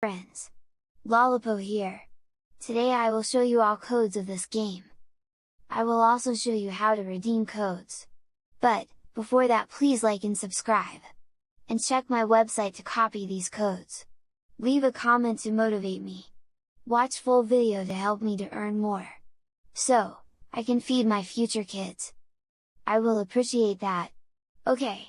Friends, LoLoPo here. Today I will show you all codes of this game. I will also show you how to redeem codes. But, before that, please like and subscribe. And check my website to copy these codes. Leave a comment to motivate me. Watch full video to help me to earn more, so I can feed my future kids. I will appreciate that. Okay,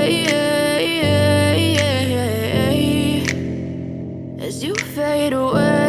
You fade away.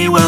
Well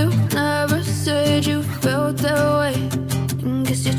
you never said you felt that way. And guess you're